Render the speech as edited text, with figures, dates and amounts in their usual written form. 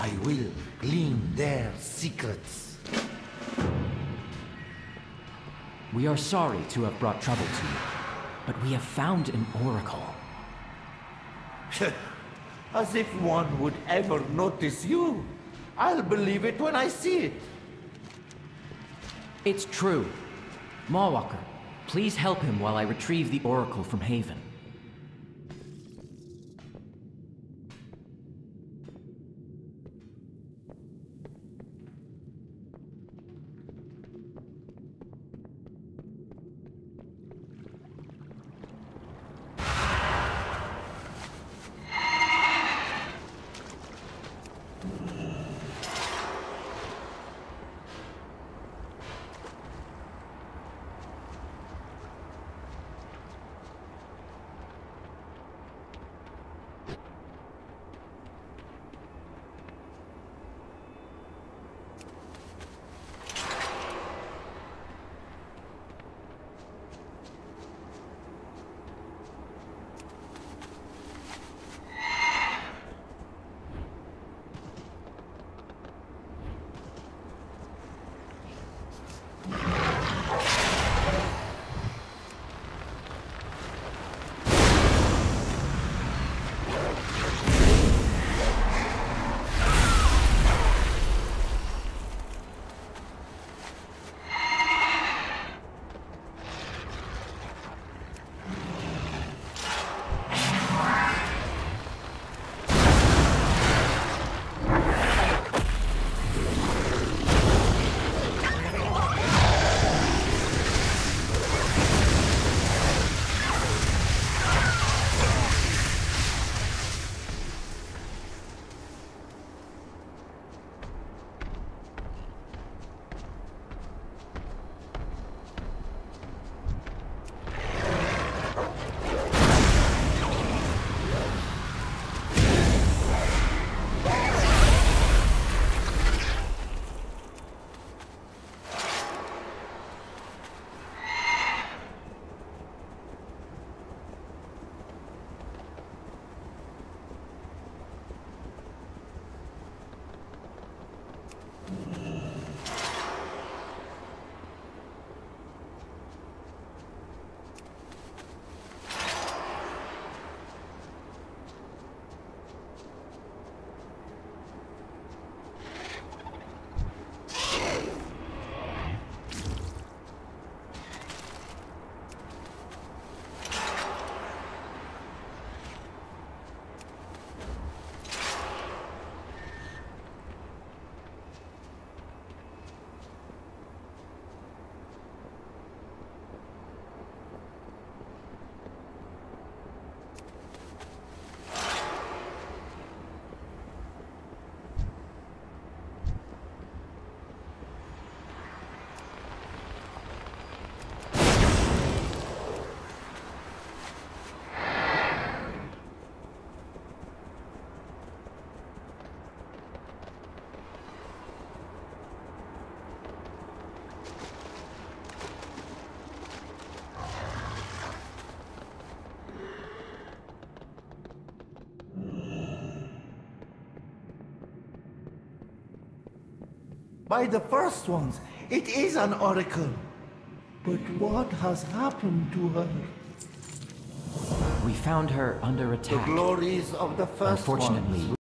I will glean their secrets. We are sorry to have brought trouble to you, but we have found an oracle. As if one would ever notice you. I'll believe it when I see it. It's true. Mawwalker, please help him while I retrieve the oracle from Haven. By the first ones, it is an oracle. But what has happened to her? We found her under attack. The glories of the first ones. Unfortunately,